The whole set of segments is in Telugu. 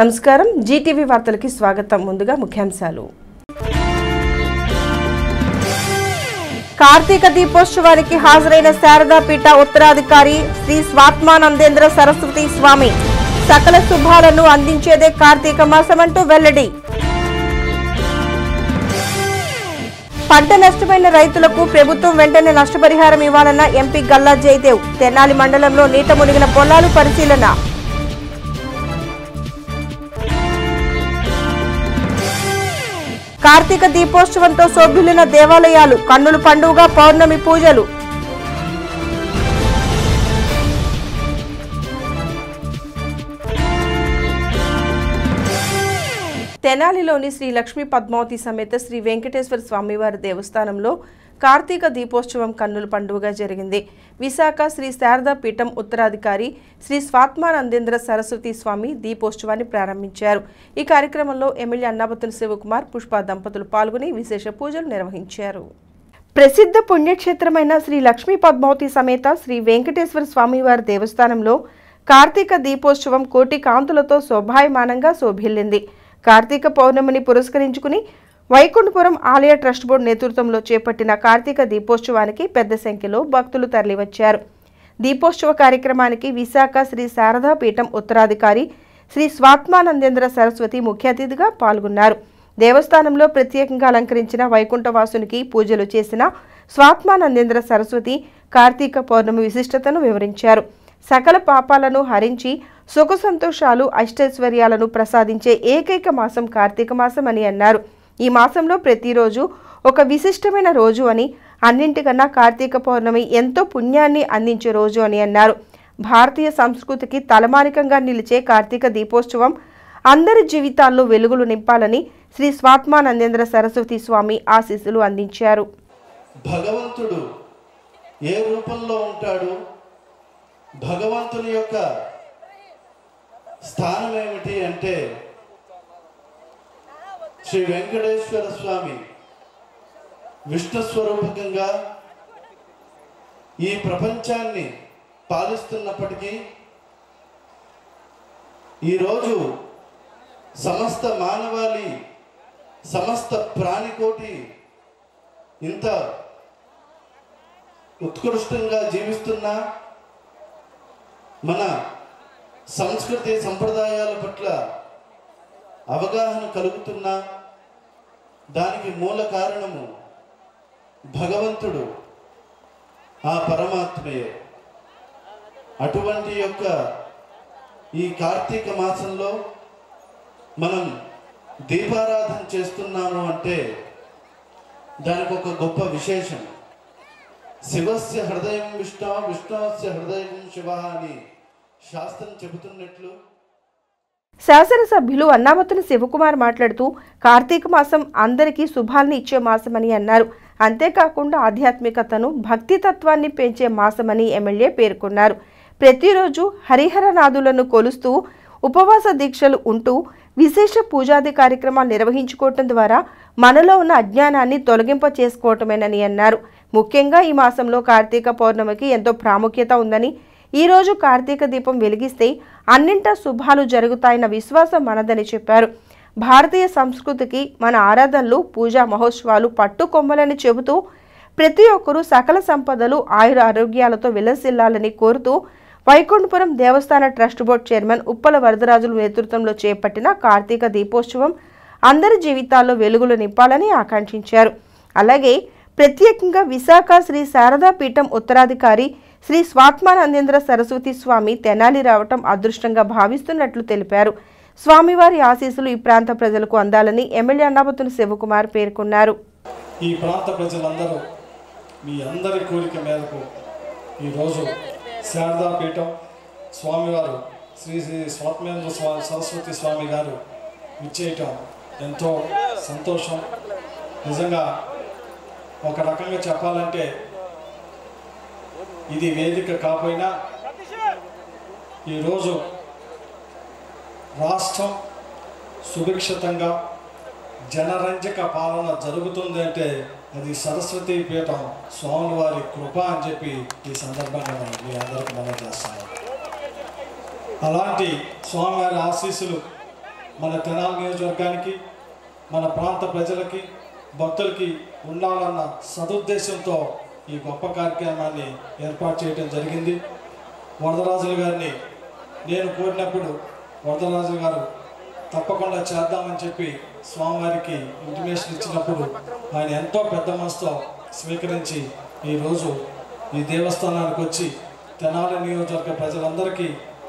నమస్కారం జీటీవీ వార్తలకు స్వాగతం ముందుగా ముఖ్యాంశాలు కార్తీక దీపోత్సవానికి హాజరైన శారదా పీఠ ఉత్తరాధికారి శ్రీ స్వాత్మానందేంద్ర సరస్వతి స్వామి సకల శుభాలను అందించేదే కార్తీక మాసమంటూ వెల్లడి పంట నష్టమైన రైతులకు ప్రభుత్వం వెంటనే నష్టపరిహారం ఇవ్వాలన్న ఎంపీ గల్లా జయదేవ్ తెనాలి మండలంలో నీట మునిగిన పొలాలు పరిశీలన కార్తీక దీపోత్సవంతో శోభిల్లిన దేవాలయాలు కన్నుల పండుగ పౌర్ణమి పూజలు తెనాలిలోని శ్రీ లక్ష్మీ పద్మావతి సమేత శ్రీ వెంకటేశ్వర స్వామివారి దేవస్థానంలో కార్తీక దీపోత్సవం కన్నుల పండుగగా జరిగింది. విశాఖ శ్రీ శారదా పీఠం ఉత్తరాధికారి శ్రీ స్వాత్మానందేంద్ర సరస్వతి స్వామి దీపోత్సవాన్ని ప్రారంభించారు. ఈ కార్యక్రమంలో ఎమ్మెల్యే అన్నాబతుని శివకుమార్ పుష్ప దంపతులు పాల్గొని విశేష పూజలు నిర్వహించారు. ప్రసిద్ధ పుణ్యక్షేత్రమైన శ్రీ లక్ష్మీ పద్మావతి సమేత శ్రీ వెంకటేశ్వర స్వామివారి దేవస్థానంలో కార్తీక దీపోత్సవం కోటి కాంతులతో శోభాయమానంగా శోభిల్లింది. కార్తీక పౌర్ణమిని పురస్కరించుకుని వైకుంఠపురం ఆలయ ట్రస్ట్ బోర్డు నేతృత్వంలో చేపట్టిన కార్తీక దీపోత్సవానికి పెద్ద సంఖ్యలో భక్తులు తరలివచ్చారు. దీపోత్సవ కార్యక్రమానికి విశాఖ శ్రీ శారదా పీఠం ఉత్తరాధికారి శ్రీ స్వాత్మానందేంద్ర సరస్వతి ముఖ్య అతిథిగా పాల్గొన్నారు. దేవస్థానంలో ప్రత్యేకంగా అలంకరించిన వైకుంఠవాసునికి పూజలు చేసిన స్వాత్మానందేంద్ర సరస్వతి కార్తీక పౌర్ణమి విశిష్టతను వివరించారు. సకల పాపాలను హరించి సుఖ సంతోషాలు అష్టైశ్వర్యాలను ప్రసాదించే ఏకైక మాసం కార్తీక మాసం అని అన్నారు. ఈ మాసంలో ప్రతిరోజు ఒక విశిష్టమైన రోజు అని, అన్నింటికన్నా కార్తీక పౌర్ణమి ఎంతో పుణ్యాన్ని అందించే రోజు అని అన్నారు. భారతీయ సంస్కృతికి తలమానికంగా నిలిచే కార్తీక దీపోత్సవం అందరి జీవితాల్లో వెలుగులు నింపాలని శ్రీ స్వాత్మానందేంద్ర సరస్వతి స్వామి ఆశీస్సులు అందించారు. భగవంతుడు ఏ రూపంలో ఉంటాడు, భగవంతుని యొక్క స్థానం ఏమిటి అంటే శ్రీ వెంకటేశ్వర స్వామి విష్ణు స్వరూపకంగా ఈ ప్రపంచాన్ని పాలిస్తున్నప్పటికీ ఈరోజు సమస్త మానవాళి, సమస్త ప్రాణికోటి ఇంత ఉత్కృష్టంగా జీవిస్తున్న మన సంస్కృతి సంప్రదాయాల పట్ల అవగాహన కలుగుతున్న దానికి మూల కారణము భగవంతుడు, ఆ పరమాత్మయే. అటువంటి యొక్క ఈ కార్తీక మాసంలో మనం దీపారాధన చేస్తున్నాము అంటే దానికి ఒక గొప్ప విశేషం. శివస్య హృదయం విష్ణు, విష్ణుస్య హృదయం శివ అని శాస్త్రం చెబుతున్నట్లు శాసనసభ్యులు అన్నాబతుని శివకుమార్ మాట్లాడుతూ కార్తీక మాసం అందరికీ శుభాల్ని ఇచ్చే మాసమని అన్నారు. అంతేకాకుండా ఆధ్యాత్మికతను, భక్తి తత్వాన్ని పెంచే మాసమని ఎమ్మెల్యే పేర్కొన్నారు. ప్రతిరోజు హరిహరనాథులను కొలుస్తూ ఉపవాస దీక్షలు ఉంటూ విశేష పూజాది కార్యక్రమాలు నిర్వహించుకోవటం ద్వారా మనలో ఉన్న అజ్ఞానాన్ని తొలగింప చేసుకోవటమేనని అన్నారు. ముఖ్యంగా ఈ మాసంలో కార్తీక పౌర్ణమికి ఎంతో ప్రాముఖ్యత ఉందని, ఈరోజు కార్తీక దీపం వెలిగిస్తే అన్నింటా శుభాలు జరుగుతాయన్న విశ్వాసం మనదని చెప్పారు. భారతీయ సంస్కృతికి మన ఆరాధనలు, పూజా మహోత్సవాలు పట్టుకొమ్మలని చెబుతూ ప్రతి ఒక్కరూ సకల సంపదలు, ఆయుర ఆరోగ్యాలతో విలసిల్లాలని కోరుతూ వైకుంఠపురం దేవస్థాన ట్రస్ట్ బోర్డు చైర్మన్ ఉప్పల వరదరాజుల నేతృత్వంలో చేపట్టిన కార్తీక దీపోత్సవం అందరి జీవితాల్లో వెలుగులు నింపాలని ఆకాంక్షించారు. అలాగే ప్రత్యేకంగా విశాఖ శ్రీ శారదా పీఠం ఉత్తరాధికారి శ్రీ స్వాత్మానందేంద్ర సరస్వతి స్వామి తెనాలి రావటం అదృష్టంగా భావిస్తున్నట్లు తెలిపారు. స్వామివారి ఆశీస్సులు ఈ ప్రాంత ప్రజలకు అందాలని ఎమ్మెల్యే అన్నాబతుని శివకుమార్ పేర్కొన్నారు. ఈ ప్రాంత ప్రజలందరూ మీ అందరి కోరిక మేరకు ఈరోజు శారదాపీఠం స్వామివారు శ్రీ శ్రీ స్వాత్మానంద స్వామి సరస్వతి స్వామి గారు విచ్చేయటం ఎంతో సంతోషం. నిజంగా ఒక రకంగా చెప్పాలంటే ఇది వేదిక కాపోయినా ఈరోజు రాష్ట్రం సుభిక్షితంగా జనరంజక పాలన జరుగుతుంది అంటే అది సరస్వతి పీఠం స్వామివారి కృప అని చెప్పి ఈ సందర్భంగా మీ అందరికీ మనం చేస్తున్నాం. అలాంటి స్వామివారి ఆశీస్సులు మన తెనాలి నియోజకవర్గానికి మన ప్రాంత ప్రజలకి భక్తులకి ఉండాలన్న సదుద్దేశంతో ఈ గొప్ప కార్యక్రమాన్ని ఏర్పాటు చేయడం జరిగింది. వరదరాజుల గారిని నేను కోరినప్పుడు వరదరాజుల గారు తప్పకుండా చేద్దామని చెప్పి స్వామివారికి ఇంటిమేషన్ ఇచ్చినప్పుడు ఆయన ఎంతో పెద్ద మనసుతో స్వీకరించి ఈ రోజు ఈ దేవస్థానానికి వచ్చి తెనాలి నియోజకవర్గ ప్రజలందరికీ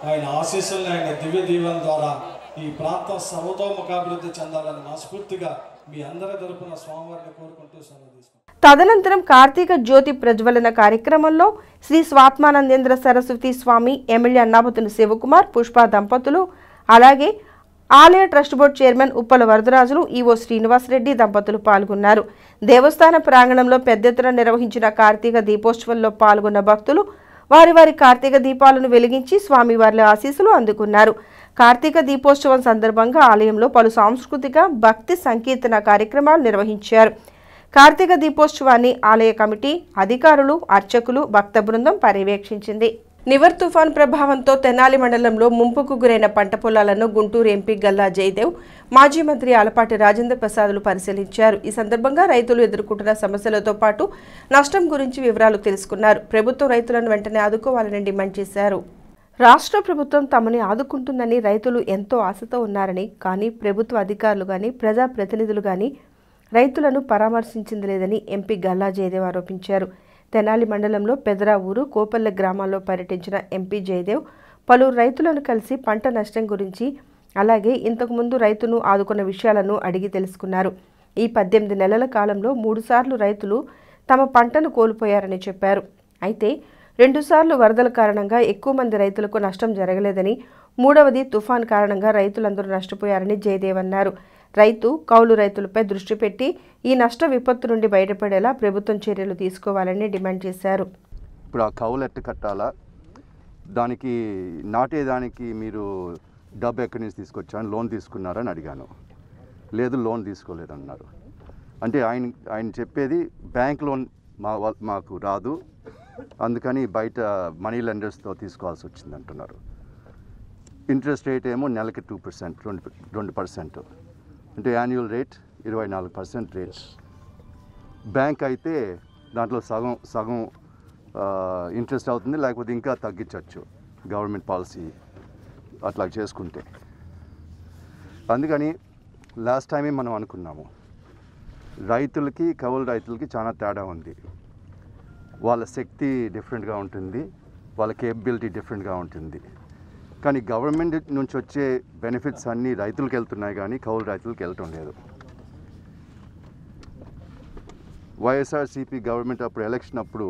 ఆయన ఆశీస్సులను ఆయన దివ్య దీవెన ద్వారా ఈ ప్రాంతం సర్వతోముఖాభివృద్ధి చెందాలని మనస్ఫూర్తిగా మీ అందరి తరపున స్వామివారిని కోరుకుంటూ సెలవు తీసుకుంటాను. తదనంతరం కార్తీక జ్యోతి ప్రజ్వలన కార్యక్రమంలో శ్రీ స్వాత్మానందేంద్ర సరస్వతి స్వామి ఎమ్మెల్యే అన్నాబతుని శివకుమార్ పుష్ప దంపతులు అలాగే ఆలయ trust board chairman Uppala Varadarajulu EO Srinivasa Reddy దంపతులు పాల్గొన్నారు. దేవస్థాన ప్రాంగణంలో పెద్ద ఎత్తున నిర్వహించిన కార్తీక దీపోత్సవంలో పాల్గొన్న భక్తులు వారి వారి కార్తీక దీపాలను వెలిగించి స్వామివార్ల ఆశీస్సులు అందుకున్నారు. కార్తీక దీపోత్సవం సందర్భంగా ఆలయంలో పలు సాంస్కృతిక భక్తి సంకీర్తన కార్యక్రమాలు నిర్వహించారు. కార్తీక దీపోత్సవాన్ని ఆలయ కమిటీ అధికారులు, అర్చకులు, భక్త బృందం పర్యవేక్షించింది. నివర్ తుఫాన్ ప్రభావంతో తెనాలి మండలంలో ముంపుకు గురైన పంట పొలాలను గుంటూరు ఎంపీ గల్లా జయదేవ్, మాజీ మంత్రి అలపాటి రాజేంద్ర ప్రసాద్లు పరిశీలించారు. ఈ సందర్భంగా రైతులు ఎదుర్కొంటున్న సమస్యలతో పాటు నష్టం గురించి వివరాలు తెలుసుకున్నారు. ప్రభుత్వం రైతులను వెంటనే ఆదుకోవాలని డిమాండ్ చేశారు. రాష్ట్ర ప్రభుత్వం తమని ఆదుకుంటుందని రైతులు ఎంతో ఆశతో ఉన్నారని, కానీ ప్రభుత్వ అధికారులు కానీ ప్రజాప్రతినిధులు కానీ రైతులను పరామర్శించింది లేదని ఎంపీ గల్లా జయదేవ్ ఆరోపించారు. తెనాలి మండలంలో పెదరావూరు, కోపల్లె గ్రామాల్లో పర్యటించిన ఎంపీ జయదేవ్ పలువురు రైతులను కలిసి పంట నష్టం గురించి అలాగే ఇంతకుముందు రైతును ఆదుకున్న విషయాలను అడిగి తెలుసుకున్నారు. ఈ 18 నెలల కాలంలో 3 సార్లు రైతులు తమ పంటను కోల్పోయారని చెప్పారు. అయితే 2 సార్లు వరదల కారణంగా ఎక్కువ మంది రైతులకు నష్టం జరగలేదని, 3వది తుఫాన్ కారణంగా రైతులందరూ నష్టపోయారని జయదేవ్ అన్నారు. రైతు కౌలు రైతులపై దృష్టి పెట్టి ఈ నష్ట విపత్తు నుండి బయటపడేలా ప్రభుత్వం చర్యలు తీసుకోవాలని డిమాండ్ చేశారు. ఇప్పుడు ఆ కౌలు ఎట్టు కట్టాలా, దానికి నాటేదానికి మీరు డబ్బు ఎక్కడి నుంచి తీసుకొచ్చాను, లోన్ తీసుకున్నారని అడిగాను. లేదు, లోన్ తీసుకోలేదన్నారు. అంటే ఆయన చెప్పేది బ్యాంక్ లోన్ మాకు రాదు, అందుకని బయట మనీ లెండర్స్తో తీసుకోవాల్సి వచ్చింది అంటున్నారు. ఇంట్రెస్ట్ రేట్ ఏమో నెలకి 2%, 2%, అంటే యాన్యువల్ రేట్ 24% రేట్. బ్యాంక్ అయితే దాంట్లో సగం ఇంట్రెస్ట్ అవుతుంది, లేకపోతే ఇంకా తగ్గించవచ్చు గవర్నమెంట్ పాలసీ అట్లా చేసుకుంటే. అందుకని లాస్ట్ టైమే మనం అనుకున్నాము రైతులకి కౌలు రైతులకి చాలా తేడా ఉంది, వాళ్ళ శక్తి డిఫరెంట్గా ఉంటుంది, వాళ్ళ కేపబిలిటీ డిఫరెంట్గా ఉంటుంది. కానీ గవర్నమెంట్ నుంచి వచ్చే బెనిఫిట్స్ అన్నీ రైతులకు వెళ్తున్నాయి, కానీ కౌలు రైతులకు వెళ్ళటం లేదు. వైఎస్ఆర్సీపీ గవర్నమెంట్ అప్పుడు ఎలక్షన్ అప్పుడు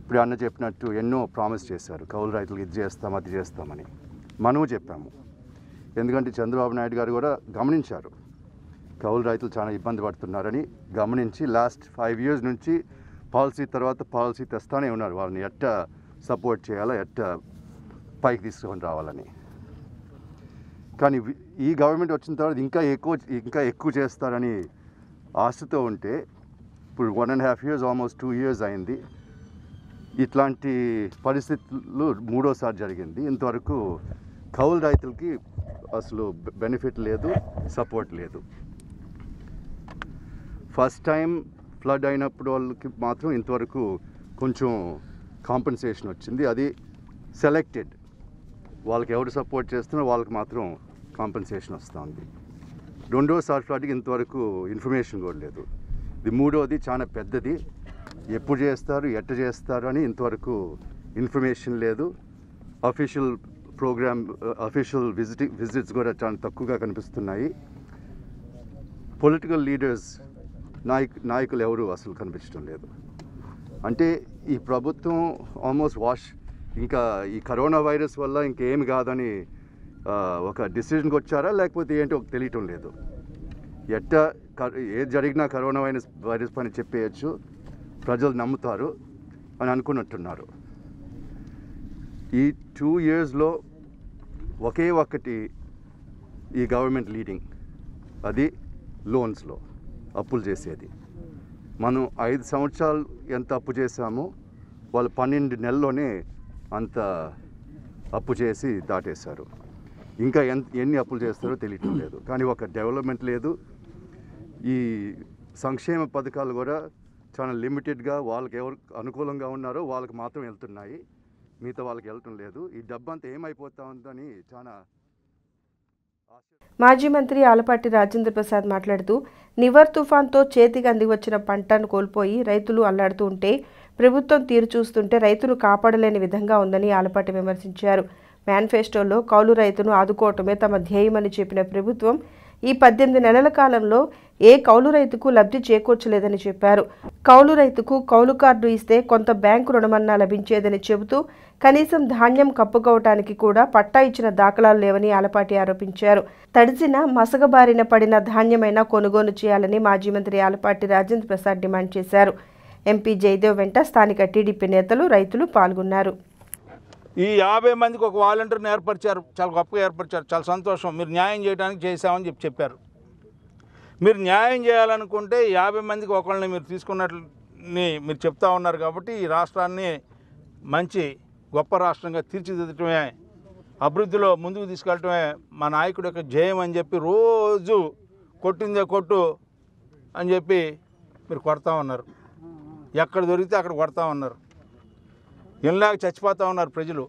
ఇప్పుడు అన్న చెప్పినట్టు ఎన్నో ప్రామిస్ చేశారు, కౌలు రైతులకు ఇది చేస్తాం అది చేస్తామని మనము చెప్పాము. ఎందుకంటే చంద్రబాబు నాయుడు గారు కూడా గమనించారు కౌలు రైతులు చాలా ఇబ్బంది పడుతున్నారని. గమనించి లాస్ట్ 5 years నుంచి పాలసీ తర్వాత పాలసీ తెస్తానే ఉన్నారు, వాళ్ళని ఎట్ట సపోర్ట్ చేయాలా, ఎట్ట పైకి తీసుకొని రావాలని. కానీ ఈ గవర్నమెంట్ వచ్చిన తర్వాత ఇంకా ఎక్కువ చేస్తారని ఆశతో ఉంటే ఇప్పుడు 1.5 years, ఆల్మోస్ట్ 2 years అయింది. ఇట్లాంటి పరిస్థితులు 3వ సారి జరిగింది. ఇంతవరకు కౌలు రైతులకి అసలు బెనిఫిట్ లేదు, సపోర్ట్ లేదు. ఫస్ట్ టైం ఫ్లడ్ అయినప్పుడు వాళ్ళకి మాత్రం ఇంతవరకు కొంచెం కాంపెన్సేషన్ వచ్చింది, అది సెలెక్టెడ్. వాళ్ళకి ఎవరు సపోర్ట్ చేస్తున్నారో వాళ్ళకి మాత్రం కాంపెన్సేషన్ వస్తుంది. 2వ సారి ఫ్లడ్కి ఇంతవరకు ఇన్ఫర్మేషన్ కూడా లేదు. ఇది 3వది చాలా పెద్దది, ఎప్పుడు చేస్తారు ఎట్ట చేస్తారు అని ఇంతవరకు ఇన్ఫర్మేషన్ లేదు. అఫీషియల్ ప్రోగ్రామ్ అఫీషియల్ విజిట్స్ కూడా చాలా తక్కువగా కనిపిస్తున్నాయి. పొలిటికల్ లీడర్స్ నాయకులు ఎవరు అసలు కనిపించడం లేదు. అంటే ఈ ప్రభుత్వం ఆల్మోస్ట్ వాష్, ఇంకా ఈ కరోనా వైరస్ వల్ల ఇంకేమి కాదని ఒక డిసిషన్కి వచ్చారా, లేకపోతే ఏంటో తెలియటం లేదు. ఎట్ట ఏది జరిగినా కరోనా వైరస్ పని చెప్పేయచ్చు, ప్రజలు నమ్ముతారు అని అనుకున్నట్టున్నారు. ఈ 2 yearsలో ఒక్కటి ఈ గవర్నమెంట్ లీడింగ్, అది లోన్స్లో అప్పులు చేసేది. మనం 5 సంవత్సరాలు ఎంత అప్పు చేసామో వాళ్ళు 12 నెలల్లోనే అంత అప్పు చేసి దాటేశారు. ఇంకా ఎన్ని అప్పులు చేస్తారో తెలియటం లేదు. కానీ ఒక డెవలప్‌మెంట్ లేదు. ఈ సంక్షేమ పథకాలు కూడా చాలా లిమిటెడ్ గా వాళ్ళకి ఎవరు అనుకూలంగా ఉన్నారో వాళ్ళకి మాత్రం వెళ్తున్నాయి, మిగతా వాళ్ళకి వెళ్టం లేదు. ఈ డబ్బంతా ఏమైపోతా ఉందని చాలా. మాజీ మంత్రి ఆలపాటి రాజేంద్ర ప్రసాద్ మాట్లాడుతూ నివర్ తుఫాన్తో చేతికి అందివచ్చిన పంటను కోల్పోయి రైతులు అల్లాడుతూ ఉంటే ప్రభుత్వం తీరు చూస్తుంటే రైతును కాపాడలేని విధంగా ఉందని ఆలపాటి విమర్శించారు. మేనిఫెస్టోలో కౌలు రైతును ఆదుకోవటమే తమ ధ్యేయమని చెప్పిన ప్రభుత్వం ఈ 18 నెలల కాలంలో ఏ కౌలు రైతుకు లబ్ధి చేకూర్చలేదని చెప్పారు. కౌలు రైతుకు కౌలు కార్డు ఇస్తే కొంత బ్యాంకు రుణమన్నా లభించేదని చెబుతూ కనీసం ధాన్యం కప్పుకోవటానికి కూడా పట్టా ఇచ్చిన దాఖలాలు లేవని ఆలపాటి ఆరోపించారు. తడిసిన మసగబారిన పడిన ధాన్యమైనా కొనుగోలు చేయాలని మాజీ మంత్రి ఆలపాటి రాజేంద్ర ప్రసాద్ డిమాండ్ చేశారు. ఎంపీ జయదేవ్ వెంట స్థానిక టీడీపీ నేతలు రైతులు పాల్గొన్నారు. ఈ 50 మందికి ఒక వాలంటీర్ని ఏర్పరిచారు, చాలా గొప్పగా ఏర్పరిచారు, చాలా సంతోషం. మీరు న్యాయం చేయడానికి చేశామని చెప్పారు. మీరు న్యాయం చేయాలనుకుంటే 50 మందికి ఒకళ్ళని మీరు తీసుకున్నట్లని మీరు చెప్తా ఉన్నారు. కాబట్టి ఈ రాష్ట్రాన్ని మంచి గొప్ప రాష్ట్రంగా తీర్చిదిద్దటమే, అభివృద్ధిలో ముందుకు తీసుకెళ్ళటమే మా నాయకుడి యొక్క జయం అని చెప్పి రోజు కొట్టిందే కొట్టు అని చెప్పి మీరు కొడతా ఉన్నారు. ఎక్కడ దొరికితే అక్కడ కొడతా ఉన్నారు. ఇలాగ చచ్చిపోతూ ఉన్నారు ప్రజలు.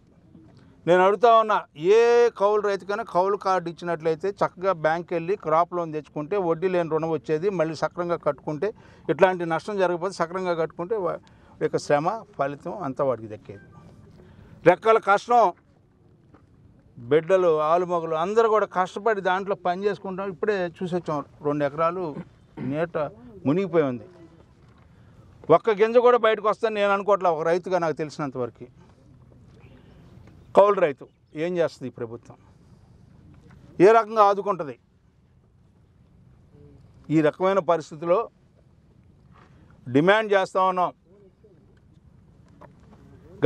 నేను అడుగుతా ఉన్నా, ఏ కౌలు రైతుకైనా కౌలు కార్డు ఇచ్చినట్లయితే చక్కగా బ్యాంక్కి వెళ్ళి క్రాప్ లోన్ తెచ్చుకుంటే వడ్డీ లేని రుణం వచ్చేది. మళ్ళీ సక్రమంగా కట్టుకుంటే, ఇట్లాంటి నష్టం జరగకపోతే సక్రమంగా కట్టుకుంటే యొక్క శ్రమ ఫలితం అంతా వాడికి దక్కేది. రెక్కల కష్టం, బిడ్డలు ఆలుమొగలు అందరూ కూడా కష్టపడి దాంట్లో పని చేసుకుంటాం. ఇప్పుడే చూసి వచ్చాం, 2 ఎకరాలు నీట మునిగిపోయి ఉంది. ఒక్క గింజ కూడా బయటకు వస్తాను నేను అనుకోవట్లే. ఒక రైతుగా నాకు తెలిసినంతవరకు కౌలు రైతు ఏం చేస్తుంది ఈ ప్రభుత్వం, ఏ రకంగా ఆదుకుంటుంది? ఈ రకమైన పరిస్థితిలో డిమాండ్ చేస్తా ఉన్నాం.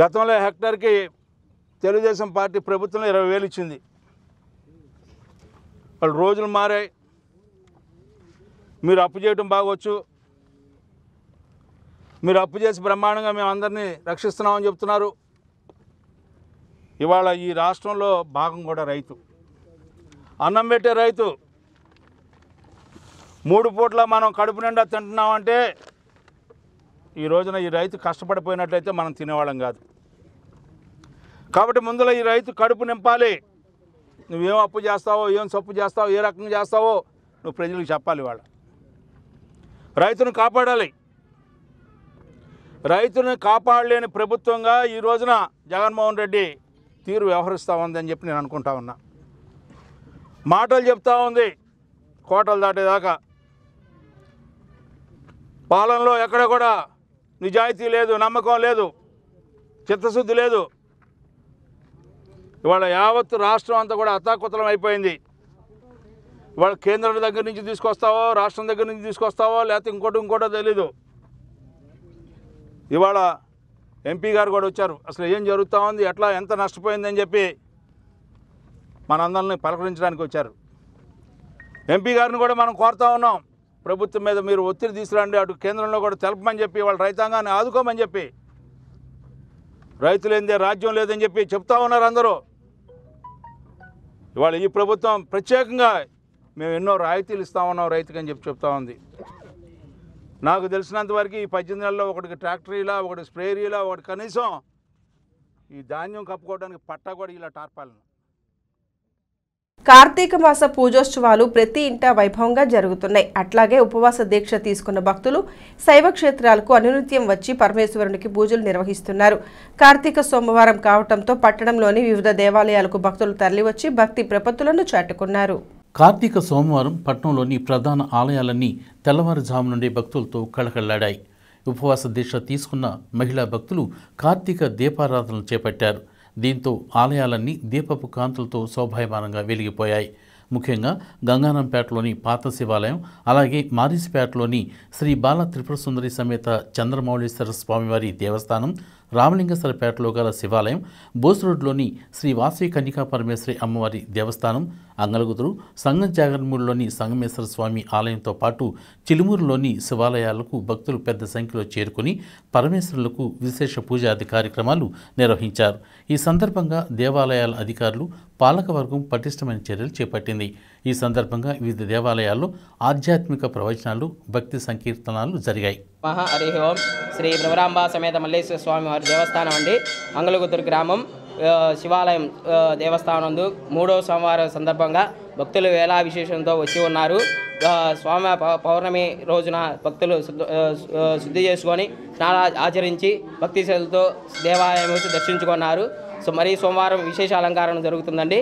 గతంలో హెక్టార్కి తెలుగుదేశం పార్టీ ప్రభుత్వంలో 20,000 ఇచ్చింది. వాళ్ళు రోజులు మారాయి. మీరు అప్పు చేయడం బాగొచ్చు, మీరు అప్పు చేసి బ్రహ్మాండంగా మేము అందరినీ రక్షిస్తున్నామని చెప్తున్నారు. ఇవాళ ఈ రాష్ట్రంలో భాగం కూడా రైతు, అన్నం పెట్టే రైతు. 3 పూట్ల మనం కడుపు నిండా తింటున్నామంటే ఈ రోజున ఈ రైతు కష్టపడిపోయినట్లయితే మనం తినేవాళ్ళం కాదు. కాబట్టి ముందులో ఈ రైతు కడుపు నింపాలి. నువ్వేం అప్పు చేస్తావో, ఏం సప్పు చేస్తావో, ఏ రకంగా చేస్తావో నువ్వు ప్రజలకు చెప్పాలి. ఇవాళ రైతును కాపాడాలి. రైతుని కాపాడలేని ప్రభుత్వంగా ఈ రోజున జగన్మోహన్ రెడ్డి తీరు వ్యవహరిస్తూ ఉందని చెప్పి నేను అనుకుంటా ఉన్నా. మాటలు చెప్తా ఉంది కోటలు దాటేదాకా. పాలనలో ఎక్కడ కూడా నిజాయితీ లేదు, నమ్మకం లేదు, చిత్తశుద్ధి లేదు. ఇవాళ యావత్తు రాష్ట్రం అంతా కూడా అతాకుతలం అయిపోయింది. ఇవాళ కేంద్రం దగ్గర నుంచి తీసుకొస్తావో, రాష్ట్రం దగ్గర నుంచి తీసుకొస్తావో, లేకపోతే ఇంకోటో తెలీదు. ఇవాళ ఎంపీ గారు కూడా వచ్చారు. అసలు ఏం జరుగుతూ ఉంది, ఎట్లా, ఎంత నష్టపోయిందని చెప్పి మనందరిని పలకరించడానికి వచ్చారు. ఎంపీ గారిని కూడా మనం కోరుతా ఉన్నాం, ప్రభుత్వం మీద మీరు ఒత్తిడి తీసుకురండి, అటు కేంద్రంలో కూడా తెలపమని చెప్పి, వాళ్ళ రైతాంగాన్ని ఆదుకోమని చెప్పి. రైతులు ఏందే రాజ్యం లేదని చెప్పి చెప్తా ఉన్నారు అందరూ. ఇవాళ ఈ ప్రభుత్వం ప్రత్యేకంగా మేము ఎన్నో రాయితీలు ఇస్తా ఉన్నాం రైతుకి అని చెప్పి చెప్తా ఉంది. నాకు తెలిసినంత వరకు ఈ 18 నెలల్లో ఒకటికి ట్రాక్టరీలా, ఒకటి స్ప్రేయరీలా, ఒకటి కనీసం ఈ ధాన్యం కప్పుకోవడానికి పట్టా కూడా ఇలా టార్పాలను. కార్తీక మాస పూజోత్సవాలు ప్రతి ఇంటా వైభవంగా జరుగుతున్నాయి. అట్లాగే ఉపవాస దీక్ష తీసుకున్న భక్తులు శైవ క్షేత్రాలకు అనునిత్యం వచ్చి పరమేశ్వరునికి పూజలు నిర్వహిస్తున్నారు. కార్తీక సోమవారం కావటంతో పట్టణంలోని వివిధ దేవాలయాలకు భక్తులు తరలివచ్చి భక్తి ప్రపత్తులను చాటుకున్నారు. కార్తీక సోమవారం పట్టణంలోని ప్రధాన ఆలయాలన్నీ తెల్లవారుజాము నుండి భక్తులతో కళకళలాడాయి. ఉపవాస దీక్ష తీసుకున్న మహిళా భక్తులు కార్తీక దీపారాధనలు చేపట్టారు. దీంతో ఆలయాలన్నీ దీపపు కాంతులతో శోభాయమానంగా వెలిగిపోయాయి. ముఖ్యంగా గంగానంపేటలోని పాత శివాలయం, అలాగే మారిసిపేటలోని శ్రీ బాల త్రిపుర సుందరి సమేత చంద్రమౌళేశ్వర స్వామివారి దేవస్థానం, రామలింగేశ్వరపేటలో గల శివాలయం, బోస్ రోడ్లోని శ్రీ వాసవి కన్యకా పరమేశ్వరి అమ్మవారి దేవస్థానం, అంగలగుదురు సంగం జాగర్మూడిలోని సంగమేశ్వర స్వామి ఆలయంతో పాటు చిలుమూరులోని శివాలయాలకు భక్తులు పెద్ద సంఖ్యలో చేరుకుని పరమేశ్వరులకు విశేష పూజాది కార్యక్రమాలు నిర్వహించారు. ఈ సందర్భంగా దేవాలయాల అధికారులు, పాలకవర్గం పటిష్టమైన చర్యలు చేపట్టింది. ఈ సందర్భంగా వివిధ దేవాలయాల్లో ఆధ్యాత్మిక ప్రవచనాలు, భక్తి సంకీర్తనాలు జరిగాయి. మహా హరి ఓం శ్రీ భ్రమరాంబ సమేత మల్లేశ్వర స్వామి వారి దేవస్థానం అండి, అంగలగుదురు గ్రామం శివాలయం దేవస్థానం మూడో సోమవారం సందర్భంగా భక్తులు వేలా విశేషంతో వచ్చి ఉన్నారు. స్వామి పౌర్ణమి రోజున భక్తులు శుద్ధి చేసుకొని స్నానాలు ఆచరించి భక్తి శ్రద్ధలతో దేవాలయం దర్శించుకున్నారు. సో మరి సోమవారం విశేష అలంకరణ జరుగుతుందండి.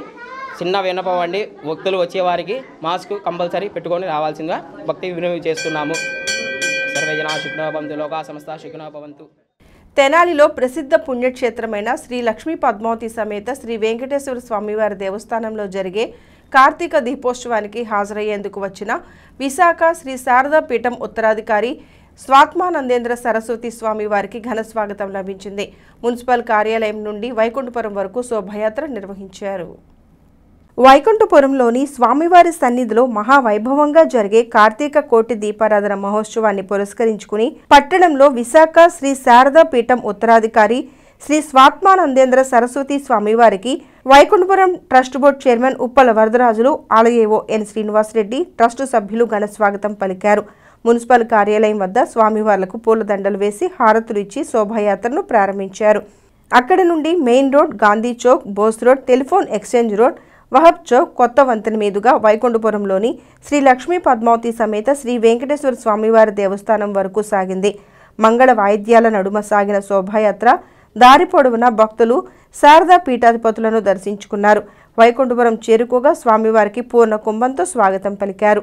చిన్న విన్నపం అండి, భక్తులు వచ్చేవారికి మాస్క్ కంపల్సరీ పెట్టుకొని రావాల్సిందిగా భక్తి వినియోగం చేస్తున్నాము. సర్వేజన శుక్నో భవంతు, లోకా సమస్త శుక్నో భవంతు. తెనాలిలో ప్రసిద్ధ పుణ్యక్షేత్రమైన శ్రీ లక్ష్మీ పద్మావతి సమేత శ్రీ వెంకటేశ్వర స్వామివారి దేవస్థానంలో జరిగే కార్తీక దీపోత్సవానికి హాజరయ్యేందుకు వచ్చిన విశాఖ శ్రీ శారదా పీఠం ఉత్తరాధికారి స్వాత్మానందేంద్ర సరస్వతి స్వామి వారికి ఘనస్వాగతం లభించింది. మున్సిపల్ కార్యాలయం నుండి వైకుంఠపురం వరకు శోభయాత్ర నిర్వహించారు. వైకుంఠపురంలోని స్వామివారి సన్నిధిలో మహావైభవంగా జరిగే కార్తీక కోటి దీపారాధన మహోత్సవాన్ని పురస్కరించుకుని పట్టణంలో విశాఖ శ్రీ శారదా పీఠం ఉత్తరాధికారి శ్రీ స్వాత్మానందేంద్ర సరస్వతి స్వామివారికి Vaikunthapuram trust board chairman Uppala Varadarajulu, ఆలయేవో ఎన్ శ్రీనివాసరెడ్డి, ట్రస్టు సభ్యులు ఘనస్వాగతం పలికారు. మున్సిపల్ కార్యాలయం వద్ద స్వామివార్లకు పూలదండలు వేసి హారతులు ఇచ్చి శోభాయాత్రను ప్రారంభించారు. అక్కడి నుండి main road, Gandhi Chowk, Bose road, telephone exchange road, Wahab Chowk, కొత్త వంతెన మీదుగా వైకుంఠపురంలోని శ్రీ లక్ష్మీ పద్మావతి సమేత శ్రీ వెంకటేశ్వర స్వామివారి దేవస్థానం వరకు సాగింది. మంగళ వాయిద్యాల నడుమ సాగిన శోభాయాత్ర దారి పొడవునా భక్తులు శారదా పీఠాధిపతులను దర్శించుకున్నారు. వైకుంఠపురం చేరుకోగా స్వామివారికి పూర్ణ కుంభంతో స్వాగతం పలికారు.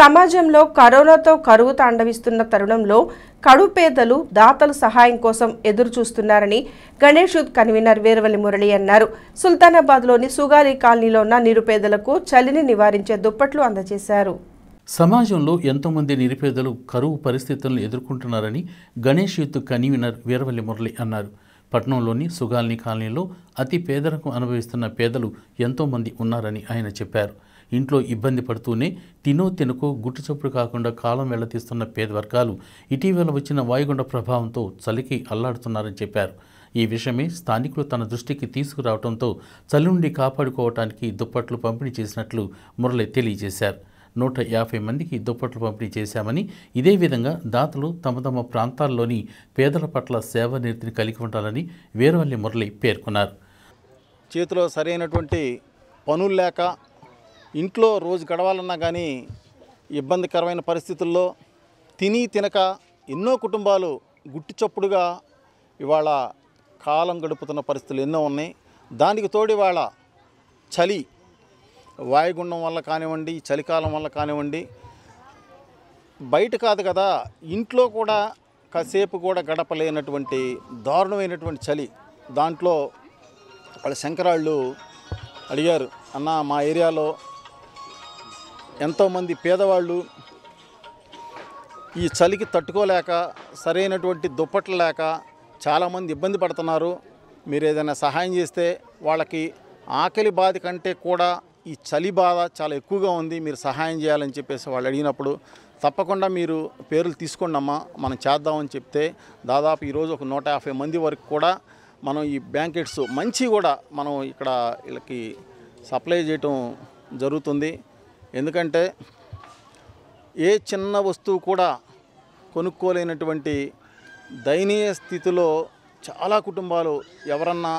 సమాజంలో కరోనాతో కరువు తాండవిస్తున్న తరుణంలో కడు పేదలు దాతలు సహాయం కోసం ఎదురు చూస్తున్నారని గణేష్ కన్వీనర్ వీరవల్లి మురళి అన్నారు. సుల్తానాబాద్లోని సుగాలి కాలనీలో ఉన్న నిరుపేదలకు చలిని నివారించే దుప్పట్లు అందజేశారు. సమాజంలో ఎంతోమంది నిరుపేదలు కరువు పరిస్థితులను ఎదుర్కొంటున్నారని గణేష్ యూత్ కన్వీనర్ వీరవల్లి మురళి అన్నారు. పట్టణంలోని సుగాలి కాలనీలో అతి పేదరికం అనుభవిస్తున్న పేదలు ఎంతోమంది ఉన్నారని ఆయన చెప్పారు. ఇంట్లో ఇబ్బంది పడుతూనే తినో తినకో గుట్టుచప్పుడు కాకుండా కాలం వెళ్లతీస్తున్న పేద వర్గాలు ఇటీవల వచ్చిన వాయుగుండ ప్రభావంతో చలికి అల్లాడుతున్నారని చెప్పారు. ఈ విషయమే స్థానికులు తన దృష్టికి తీసుకురావడంతో చలి నుండి కాపాడుకోవటానికి దుప్పట్లు పంపిణీ చేసినట్లు మురళి తెలియజేశారు. 150 మందికి దుప్పట్లు పంపిణీ చేశామని, ఇదే విధంగా దాతలు తమ తమ ప్రాంతాల్లోని పేదల పట్ల సేవ నిరతిని కలిగి ఉండాలని వీరవల్లి మురళి పేర్కొన్నారు. చేతిలో సరైనటువంటి పనులు లేక ఇంట్లో రోజు గడవాలన్నా కానీ ఇబ్బందికరమైన పరిస్థితుల్లో తిని తినక ఎన్నో కుటుంబాలు గుట్టిచప్పుడుగా ఇవాళ కాలం గడుపుతున్న పరిస్థితులు ఎన్నో ఉన్నాయి. దానికి తోడు ఇవాళ చలి, వాయుగుండం వల్ల కానివ్వండి, చలికాలం వల్ల కానివ్వండి, బయట కాదు కదా ఇంట్లో కూడా కాసేపు కూడా గడపలేనటువంటి దారుణమైనటువంటి చలి. దాంట్లో వాళ్ళ శంకరాళ్ళు అడిగారు, అన్న మా ఏరియాలో ఎంతోమంది పేదవాళ్ళు ఈ చలికి తట్టుకోలేక సరైనటువంటి దుప్పట్లు లేక చాలామంది ఇబ్బంది పడుతున్నారు. మీరు ఏదైనా సహాయం చేస్తే వాళ్ళకి ఆకలి బాధ కంటే కూడా ఈ చలి బాధ చాలా ఎక్కువగా ఉంది, మీరు సహాయం చేయాలని చెప్పేసి వాళ్ళు అడిగినప్పుడు తప్పకుండా మీరు పేర్లు తీసుకోండి అమ్మా మనం చేద్దామని చెప్తే దాదాపు ఈరోజు ఒక 150 మంది వరకు కూడా మనం ఈ బ్లాంకెట్స్ మంచి కూడా మనం ఇక్కడ వీళ్ళకి సప్లై చేయటం జరుగుతుంది. ఎందుకంటే ఏ చిన్న వస్తువు కూడా కొనుక్కోలేనటువంటి దయనీయ స్థితిలో చాలా కుటుంబాలు ఎవరన్నా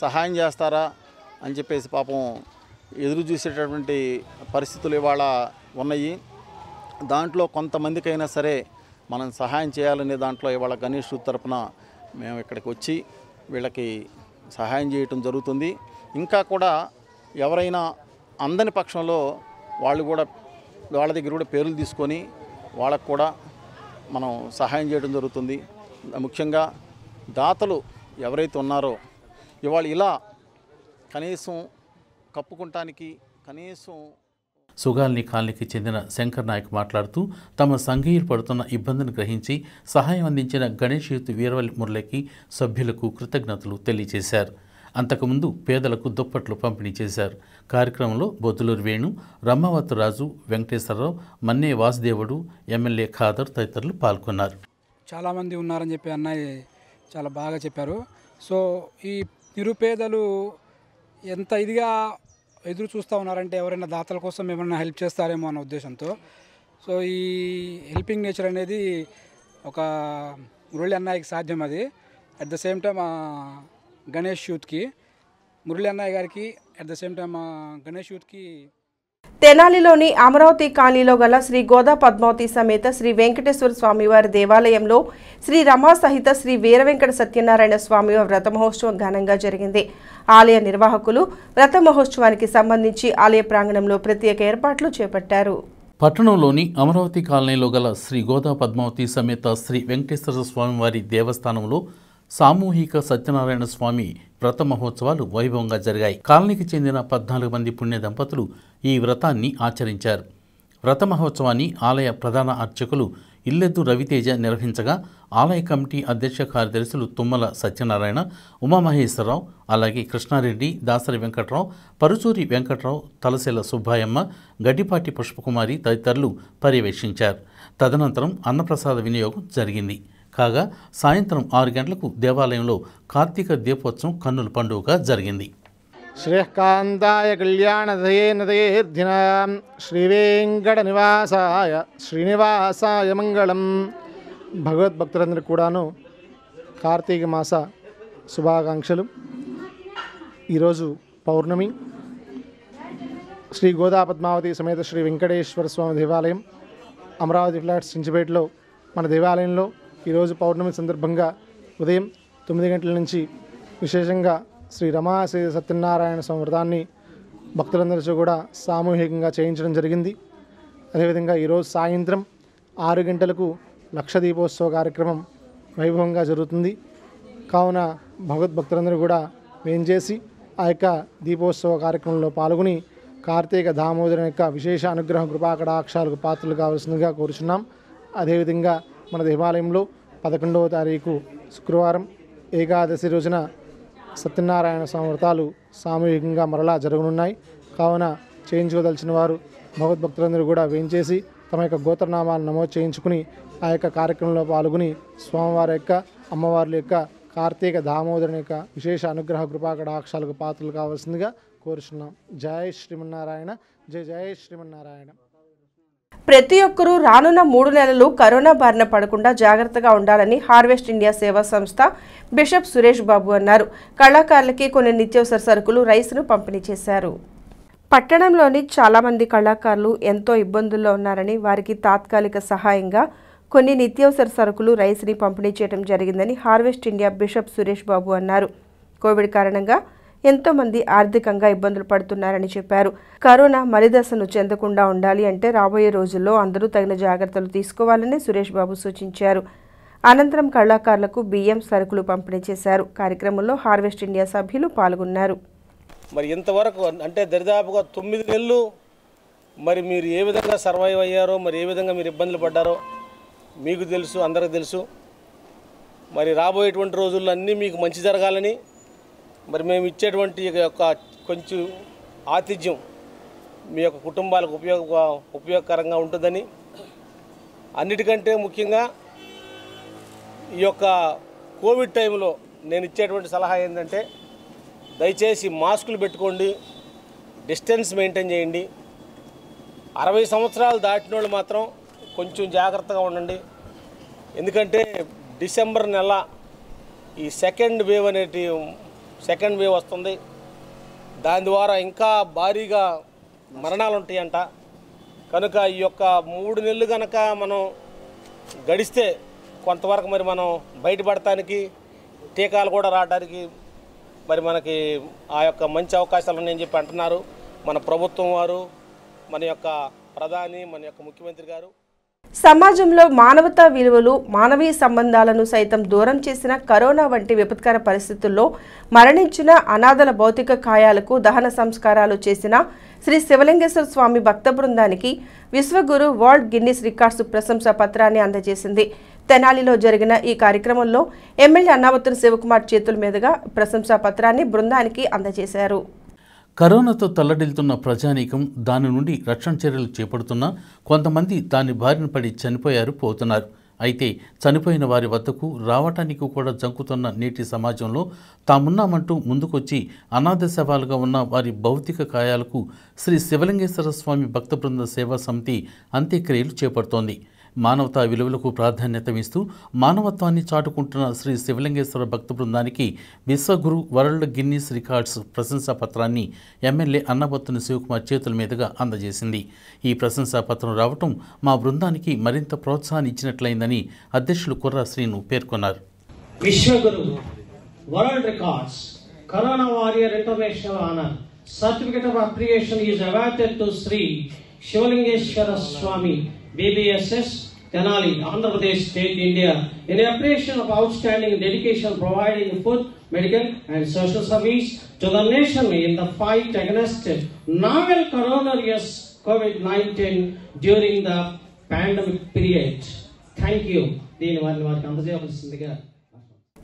సహాయం చేస్తారా అని చెప్పేసి పాపం ఎదురు చూసేటటువంటి పరిస్థితులు ఇవాళ ఉన్నాయి. దాంట్లో కొంతమందికైనా సరే మనం సహాయం చేయాలనే దాంట్లో ఇవాళ గణేష్ తరపున మేము ఇక్కడికి వచ్చి వీళ్ళకి సహాయం చేయటం జరుగుతుంది. ఇంకా కూడా ఎవరైనా అందని పక్షంలో వాళ్ళు కూడా వాళ్ళ దగ్గర కూడా పేర్లు తీసుకొని వాళ్ళకు కూడా మనం సహాయం చేయడం జరుగుతుంది. ముఖ్యంగా దాతలు ఎవరైతే ఉన్నారో ఇవాళ ఇలా కనీసం కప్పుకుంటానికి కనీసం సుగాల్ని కాలనీకి చెందిన శంకర్ నాయక్ మాట్లాడుతూ తమ సంఘీయులు పడుతున్న ఇబ్బందిని గ్రహించి సహాయం అందించిన గణేష్ యూత్ వీరవల్లి మురళికి సభ్యులకు కృతజ్ఞతలు తెలియజేశారు। అంతకుముందు పేదలకు దుప్పట్లు పంపిణీ చేశారు। కార్యక్రమంలో బొద్దులూరు వేణు, రమ్మవతు రాజు, వెంకటేశ్వరరావు, మన్నే వాసుదేవుడు, ఎమ్మెల్యే ఖాదర్ తదితరులు పాల్గొన్నారు। చాలామంది ఉన్నారని చెప్పి అన్నయ్య చాలా బాగా చెప్పారు। సో ఈ నిరుపేదలు ఎంత ఇదిగా ఎదురు చూస్తూ ఉన్నారంటే ఎవరైనా దాతల కోసం ఏమైనా హెల్ప్ చేస్తారేమో అన్న ఉద్దేశంతో, సో ఈ హెల్పింగ్ నేచర్ అనేది ఒక మురళి అన్నయ్యకి సాధ్యం, అది at the same time Ganesh యూత్కి మురళి అన్నయ్య గారికి at the same time Ganesh యూత్కి। తెనాలిలోని అమరావతి కాలనీలో గల శ్రీ గోదా పద్మావతి సమేత శ్రీ వెంకటేశ్వర స్వామివారి దేవాలయంలో శ్రీ రమా సహిత శ్రీ వీరవెంకట సత్యనారాయణ స్వామివారి వ్రత మహోత్సవం ఘనంగా జరిగింది। ఆలయ నిర్వాహకులు వ్రత మహోత్సవానికి సంబంధించి ఆలయ ప్రాంగణంలో ప్రత్యేక ఏర్పాట్లు చేపట్టారు। పట్టణంలోని అమరావతి కాలనీలో గల శ్రీ గోదా పద్మావతి సమేత శ్రీ వెంకటేశ్వర స్వామివారి దేవస్థానంలో సామూహిక సత్యనారాయణ స్వామి వ్రత మహోత్సవాలు వైభవంగా జరిగాయి। కాలనీకి చెందిన 14 మంది పుణ్య దంపతులు ఈ వ్రతాన్ని ఆచరించారు। వ్రత మహోత్సవాన్ని ఆలయ ప్రధాన అర్చకులు ఇల్లెద్దు రవితేజ నిర్వహించగా, ఆలయ కమిటీ అధ్యక్ష కార్యదర్శులు తుమ్మల సత్యనారాయణ, ఉమామహేశ్వరరావు, అలాగే కృష్ణారెడ్డి, దాసరి వెంకట్రావు, పరుచూరి వెంకట్రావు, తలసెల సుబ్బాయమ్మ, గడ్డిపాటి పుష్పకుమారి తదితరులు పర్యవేక్షించారు। తదనంతరం అన్నప్రసాద వినియోగం జరిగింది। కాగా సాయంత్రం 6 గంటలకు దేవాలయంలో కార్తీక దీపోత్సవం కన్నుల పండుగగా జరిగింది। శ్రీకాంతాయ కళ్యాణదయే నదీర్ధినా శ్రీ వెంకట నివాసాయ శ్రీనివాసాయ మంగళం। భగవద్భక్తులందరికీ కూడాను కార్తీక మాస శుభాకాంక్షలు। ఈరోజు పౌర్ణమి, శ్రీ గోదా పద్మావతి సమేత శ్రీ వెంకటేశ్వర స్వామి దేవాలయం అమరావతి ఫ్లాట్స్ చించిపేటలో మన దేవాలయంలో ఈరోజు పౌర్ణమి సందర్భంగా ఉదయం 9 గంటల నుంచి విశేషంగా శ్రీ రమా సత్యనారాయణ స్వామి వ్రతాన్ని భక్తులందరితో కూడా సామూహికంగా చేయించడం జరిగింది। అదేవిధంగా ఈరోజు సాయంత్రం 6 గంటలకు లక్ష దీపోత్సవ కార్యక్రమం వైభవంగా జరుగుతుంది। కావున భగవద్భక్తులందరూ కూడా వేంచేసి ఆ యొక్క దీపోత్సవ కార్యక్రమంలో పాల్గొని కార్తీక దామోదరం యొక్క విశేష అనుగ్రహం కృపాకటాక్షాలకు పాత్రలు కావాల్సిందిగా కోరుచున్నాం। అదేవిధంగా మన దేవాలయంలో 11వ తారీఖు శుక్రవారం ఏకాదశి రోజున సత్యనారాయణ స్వామి వ్రతాలు సామూహికంగా మరలా జరగనున్నాయి। కావున చేయించుకోదలిచిన వారు భగవద్భక్తులందరూ కూడా వేయించేసి తమ యొక్క గోత్రనామాలను నమోదు చేయించుకుని ఆ యొక్క కార్యక్రమంలో పాల్గొని స్వామివారి యొక్క అమ్మవార్ల యొక్క కార్తీక దామోదరుని యొక్క విశేష అనుగ్రహ కృపాకటాక్షాలకు పాత్రలు కావాల్సిందిగా కోరుచున్నాం। జై శ్రీమన్నారాయణ, జై జై శ్రీమన్నారాయణ। ప్రతి ఒక్కరూ రానున్న 3 నెలలు కరోనా బారిన పడకుండా జాగ్రత్తగా ఉండాలని హార్వెస్ట్ ఇండియా సేవా సంస్థ బిషప్ సురేష్ బాబు అన్నారు। కళాకారులకి కొన్ని నిత్యావసర సరుకులు, రైస్ను పంపిణీ చేశారు। పట్టణంలోని చాలామంది కళాకారులు ఎంతో ఇబ్బందుల్లో ఉన్నారని వారికి తాత్కాలిక సహాయంగా కొన్ని నిత్యావసర సరుకులు, రైస్ని పంపిణీ చేయడం జరిగిందని harvest India bishop Suresh Babu అన్నారు। కోవిడ్ కారణంగా ఎంతోమంది ఆర్థికంగా ఇబ్బందులు పడుతున్నారని చెప్పారు। కరోనా మలిదశను చెందకుండా ఉండాలి అంటే రాబోయే రోజుల్లో అందరూ తగిన జాగ్రత్తలు తీసుకోవాలని సురేష్ బాబు సూచించారు। అనంతరం కళాకారులకు బియ్యం, సరుకులు పంపిణీ చేశారు। కార్యక్రమంలో హార్వెస్ట్ ఇండియా సభ్యులు పాల్గొన్నారు। మరి ఇంతవరకు అంటే దరిదాపుగా 9 నెలలు మరి మీరు ఏ విధంగా సర్వైవ్ అయ్యారో, మరి ఏ విధంగా మీరు ఇబ్బందులు పడ్డారో మీకు తెలుసు, అందరికీ తెలుసు। మరి రాబోయేటువంటి రోజుల్లో అన్నీ మీకు మంచి జరగాలని మరి మేము ఇచ్చేటువంటి యొక్క కొంచెం ఆతిథ్యం మీ యొక్క కుటుంబాలకు ఉపయోగకరంగా ఉంటుందని, అన్నిటికంటే ముఖ్యంగా ఈ యొక్క కోవిడ్ టైంలో నేను ఇచ్చేటువంటి సలహా ఏంటంటే దయచేసి మాస్కులు పెట్టుకోండి, డిస్టెన్స్ మెయింటైన్ చేయండి। 60 సంవత్సరాలు దాటిన వాళ్ళు మాత్రం కొంచెం జాగ్రత్తగా ఉండండి, ఎందుకంటే డిసెంబర్ నెల ఈ సెకండ్ వేవ్ వస్తుంది, దాని ద్వారా ఇంకా భారీగా మరణాలు ఉంటాయంట। కనుక ఈ యొక్క 3 నెలలు కనుక మనం గడిస్తే కొంతవరకు మరి మనం బయటపడటానికి, టీకాలు కూడా రావడానికి మరి మనకి ఆ యొక్క మంచి అవకాశాలు ఉన్నాయని చెప్పి అంటున్నారు మన ప్రభుత్వం వారు, మన యొక్క ప్రధాని, మన యొక్క ముఖ్యమంత్రి గారు। సమాజంలో మానవతా విలువలు, మానవీయ సంబంధాలను సైతం దూరం చేసిన కరోనా వంటి విపత్కర పరిస్థితుల్లో మరణించిన అనాథల భౌతిక కాయాలకు దహన సంస్కారాలు చేసిన శ్రీ శివలింగేశ్వర స్వామి భక్త బృందానికి విశ్వగురు వరల్డ్ గిన్నిస్ రికార్డ్స్ ప్రశంసా పత్రాన్ని అందజేసింది. తెనాలిలో జరిగిన ఈ కార్యక్రమంలో ఎమ్మెల్యే అన్నావతుని శివకుమార్ చేతుల మీదుగా ప్రశంసా పత్రాన్ని బృందానికి అందజేశారు. కరోనాతో తల్లడిల్తున్న ప్రజానీకం దాని నుండి రక్షణ చర్యలు చేపడుతున్నా కొంతమంది దాని బారిన పడి చనిపోయారు పోతున్నారు. అయితే చనిపోయిన వారి వద్దకు రావటానికి కూడా జంకుతున్న నేటి సమాజంలో తామున్నామంటూ ముందుకొచ్చి అనాథ శవాలుగా ఉన్న వారి భౌతిక కాయాలకు శ్రీ శివలింగేశ్వర స్వామి భక్త బృంద సేవా సమితి అంత్యక్రియలు చేపడుతోంది. మానవతా విలువలకు ప్రాధాన్యతనిస్తూ మానవత్వాన్ని చాటుకుంటున్న శ్రీ శివలింగేశ్వర భక్త బృందానికి విశ్వగురు వరల్డ్ గిన్నీస్ రికార్డ్స్ ప్రశంసా పత్రాన్ని ఎమ్మెల్యే అన్నబత్తుని శివకుమార్ చేతుల మీదుగా అందజేసింది. ఈ ప్రశంసా పత్రం రావటం మా బృందానికి మరింత ప్రోత్సాహాన్ని ఇచ్చినట్లయిందని అధ్యక్షులు కుర్రా శ్రీను పేర్కొన్నారు. Vishwaguru world records corona warrior international honour certificate of appreciation is awarded to Sri Sivalingeswara Swami BBSS, Tenali, Andhrapradesh State, India, in appreciation of outstanding dedication providing food, medical and social service to the nation in the fight against novel coronavirus COVID-19 during the pandemic period. Thank you.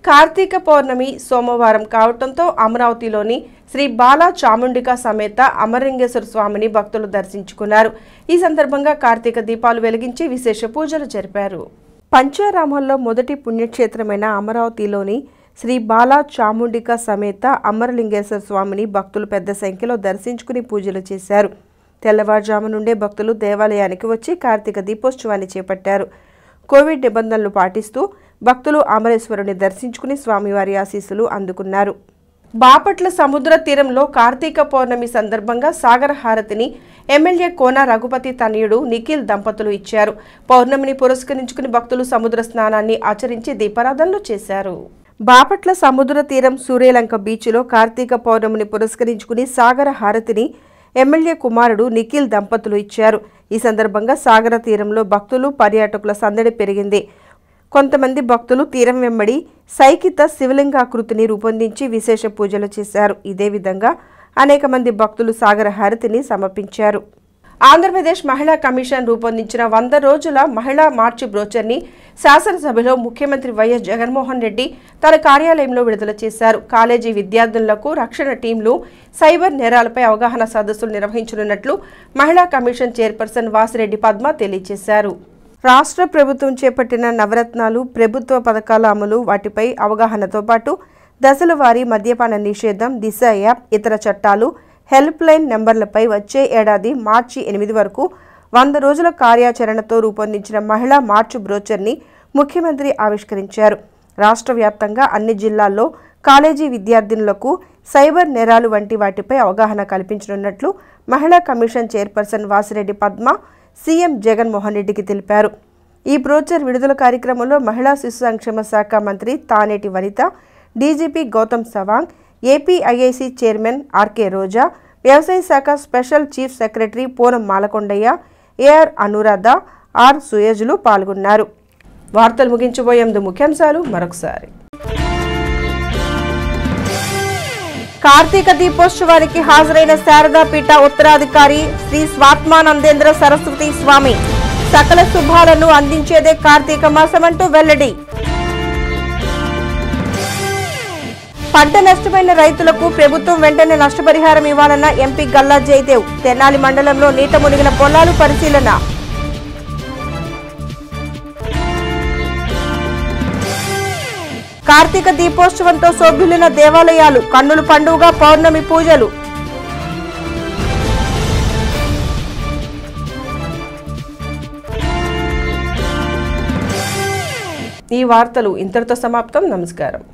Karthika Pournami సోమవారం కావటంతో అమరావతిలోని శ్రీ బాలా చాముండిక సమేత అమరంగేశ్వర స్వామిని భక్తులు దర్శించుకున్నారు. ఈ సందర్భంగా కార్తీక దీపాలు వెలిగించి విశేష పూజలు జరిపారు. పంచారామాల్లో మొదటి పుణ్యక్షేత్రమైన అమరావతిలోని శ్రీ బాలా చాముండిక సమేత అమరలింగేశ్వర స్వామిని భక్తులు పెద్ద సంఖ్యలో దర్శించుకుని పూజలు చేశారు. తెల్లవారుజాము నుండే భక్తులు దేవాలయానికి వచ్చి కార్తీక దీపోత్సవాన్ని చేపట్టారు. కోవిడ్ నిబంధనలు పాటిస్తూ భక్తులు అమరేశ్వరుని దర్శించుకుని స్వామివారి ఆశీస్సులు అందుకున్నారు. బాపట్ల సముద్ర తీరంలో కార్తీక పౌర్ణమి సందర్భంగా సాగర హారతిని ఎమ్మెల్యే కోన రఘుపతి తనయుడు నిఖిల్ దంపతులు ఇచ్చారు. పౌర్ణమిని పురస్కరించుకుని భక్తులు సముద్ర స్నానాన్ని ఆచరించి దీపారాధనలు చేశారు. బాపట్ల సముద్ర తీరం సూర్యలంక బీచ్లో కార్తీక పౌర్ణమిని పురస్కరించుకుని సాగర హారతిని ఎమ్మెల్యే కుమారుడు నిఖిల్ దంపతులు ఇచ్చారు. ఈ సందర్భంగా సాగర తీరంలో భక్తులు పర్యాటకుల సందడి పెరిగింది. కొంతమంది భక్తులు తీరం వెంబడి సైకిత శివలింగాకృతిని రూపొందించి విశేష పూజలు చేశారు. ఇదే విధంగా అనేక మంది భక్తులు సాగర హారతిని సమర్పించారు. ఆంధ్రప్రదేశ్ మహిళా కమిషన్ రూపొందించిన 100 రోజుల మహిళా మార్చి బ్రోచర్ని శాసనసభలో ముఖ్యమంత్రి వైఎస్ జగన్మోహన్ రెడ్డి తన కార్యాలయంలో విడుదల చేశారు. కాలేజీ విద్యార్థులకు రక్షణ టీంలు సైబర్ నేరాలపై అవగాహన సదస్సులు నిర్వహించనున్నట్లు మహిళా కమిషన్ చైర్పర్సన్ వాసిరెడ్డి పద్మ తెలియజేశారు. రాష్ట్ర ప్రభుత్వం చేపట్టిన నవరత్నాలు, ప్రభుత్వ పథకాల అమలు, వాటిపై అవగాహనతో పాటు దశల వారీ మద్యపాన నిషేధం, దిశ యాప్, ఇతర చట్టాలు, హెల్ప్ లైన్ నెంబర్లపై వచ్చే ఏడాది మార్చి 8 వరకు 100 రోజుల కార్యాచరణతో రూపొందించిన మహిళా మార్చి బ్రోచర్ని ముఖ్యమంత్రి ఆవిష్కరించారు. రాష్ట్ర వ్యాప్తంగా అన్ని జిల్లాల్లో కాలేజీ విద్యార్థినులకు సైబర్ నేరాలు వంటి వాటిపై అవగాహన కల్పించనున్నట్లు మహిళా commission chairperson Vasireddy Padma CM Jaganmohan రెడ్డికి తెలిపారు. ఈ బ్రోచర్ విడుదల కార్యక్రమంలో మహిళా శిశు సంక్షేమ శాఖ మంత్రి Taneti Vanitha, DGP Gautam Sawang, APIIC chairman RK Roja, వ్యవసాయ శాఖ special chief secretary Poonam Malakondaiah, AR Anuradha, R సుయజ్లు పాల్గొన్నారు. వార్తలు ముగించబోయే ముఖ్యాంశాలు మరొకసారి. కార్తీక దీపోత్సవానికి హాజరైన శారదాపీఠ ఉత్తరాధికారి శ్రీ స్వాత్మానందేంద్ర సరస్వతి స్వామి సకల శుభాలను అందించేదే కార్తీక మాసమంటూ వెల్లడి. పంట నష్టమైన రైతులకు ప్రభుత్వం వెంటనే నష్టపరిహారం ఇవ్వాలన్న ఎంపీ గల్లా జయదేవ్. తెనాలి మండలంలో నీట మునిగిన పొలాలు పరిశీలన. కార్తీక దీపోత్సవంతో శోభిల్లిన దేవాలయాలు, కన్నుల పండుగ పౌర్ణమి పూజలు. ఈ వార్తలు ఇంతటితో సమాప్తం. నమస్కారం.